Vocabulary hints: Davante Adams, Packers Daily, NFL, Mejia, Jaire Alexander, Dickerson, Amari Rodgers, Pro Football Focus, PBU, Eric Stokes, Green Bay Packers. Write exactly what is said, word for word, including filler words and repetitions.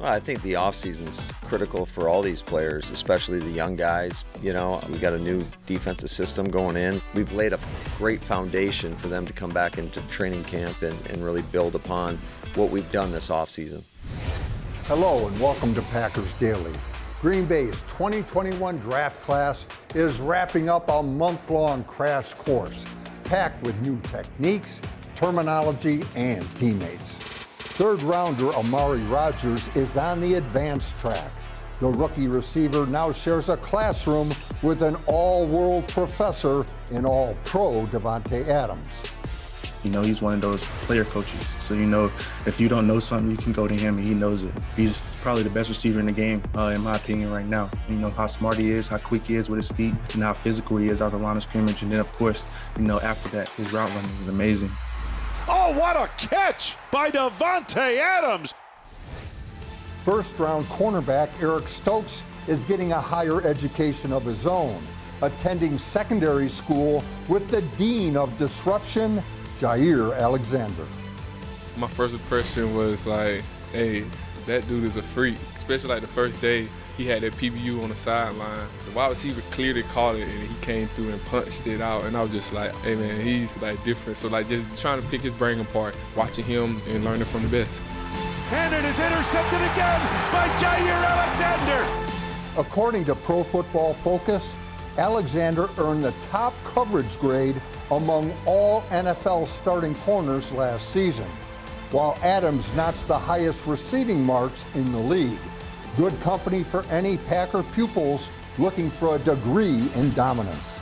Well, I think the offseason's critical for all these players, especially the young guys. You know, we got a new defensive system going in. We've laid a great foundation for them to come back into training camp and, and really build upon what we've done this offseason. Hello and welcome to Packers Daily. Green Bay's twenty twenty-one draft class is wrapping up a month-long crash course, packed with new techniques, terminology, and teammates. Third rounder Amari Rodgers is on the advanced track. The rookie receiver now shares a classroom with an all-world professor and all-pro Davante Adams. You know, he's one of those player coaches. So, you know, if you don't know something, you can go to him and he knows it. He's probably the best receiver in the game, uh, in my opinion, right now. You know, how smart he is, how quick he is with his feet, and how physical he is out of the line of scrimmage. And then, of course, you know, after that, his route running is amazing. Oh, what a catch by Davante Adams! First-round cornerback Eric Stokes is getting a higher education of his own, attending secondary school with the dean of disruption, Jaire Alexander. My first impression was like, hey, that dude is a freak, especially like the first day he had that P B U on the sideline. The wide receiver clearly caught it, and he came through and punched it out. And I was just like, hey, man, he's like different. So like just trying to pick his brain apart, watching him and learning from the best. And it is intercepted again by Jaire Alexander. According to Pro Football Focus, Alexander earned the top coverage grade among all N F L starting corners last season, while Adams notched the highest receiving marks in the league. Good company for any Packer pupils looking for a degree in dominance.